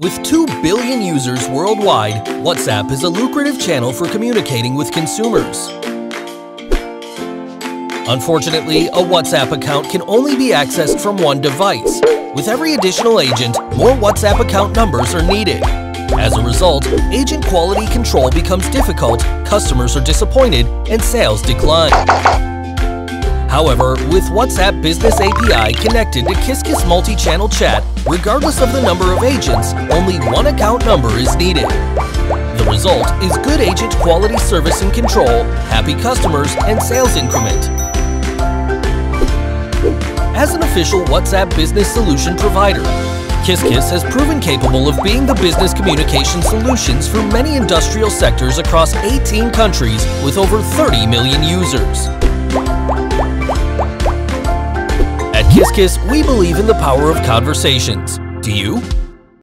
With 2 billion users worldwide, WhatsApp is a lucrative channel for communicating with consumers. Unfortunately, a WhatsApp account can only be accessed from one device. With every additional agent, more WhatsApp account numbers are needed. As a result, agent quality control becomes difficult, customers are disappointed, and sales decline. However, with WhatsApp Business API connected to Qiscus Multichannel Chat, regardless of the number of agents, only one account number is needed. The result is good agent quality service and control, happy customers, and sales increment. As an official WhatsApp business solution provider, Qiscus has proven capable of being the business communication solutions for many industrial sectors across 18 countries with over 30 million users. At Qiscus, we believe in the power of conversations. Do you?